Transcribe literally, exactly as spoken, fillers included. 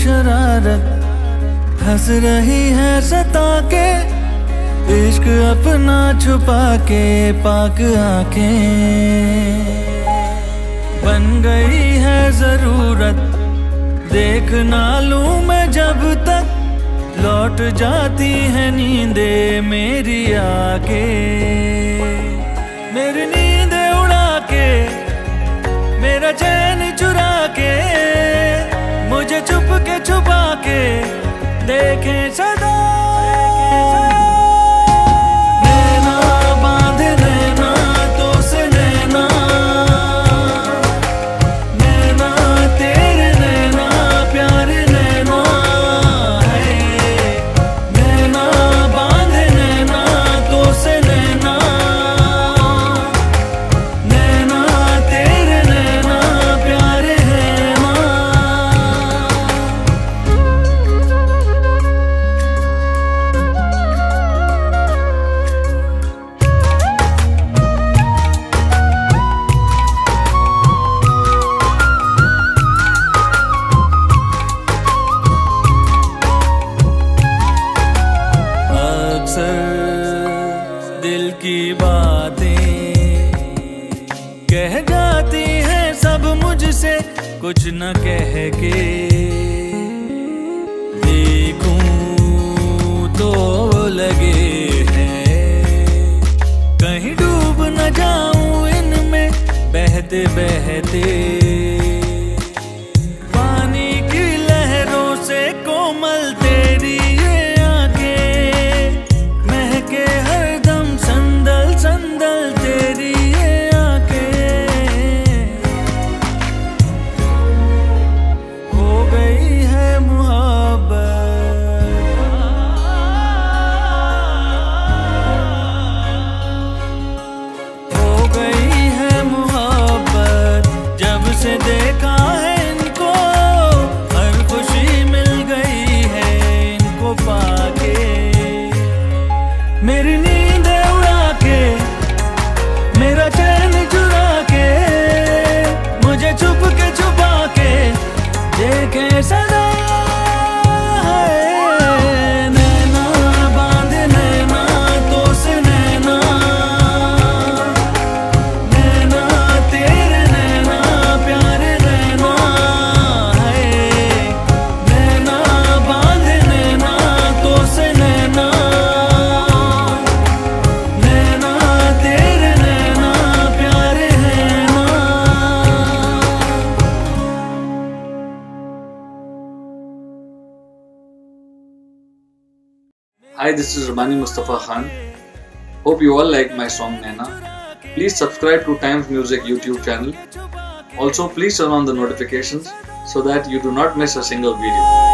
शरारत हंस रही है सता के, इश्क अपना छुपा के पाक आंखें बन गई है जरूरत। देख ना लूं मैं जब तक, लौट जाती है नींदे मेरी आके, मेरी नींदे उड़ा के मेरा चैन चुरा के, मुझे चुप के छुपा के देखे सदा। नैना बांध नैना तो से नैना, नैना तेरे नैना प्यारे नैना है। नैना बांध नैना तो से नैना, नैना तेरे नैना प्यारे नैना। अक्सर दिल की बातें कह जाती हैं सब मुझसे, कुछ न कह के देखूं तो लगे हैं कहीं डूब न जाऊं इनमें बहते बहते। पानी की लहरों से कोमल तेरी Hi, this is Rabbani Mustafa Khan. Hope you all like my song Naina. Please subscribe to Times Music YouTube channel. Also, please turn on the notifications so that you do not miss a single video.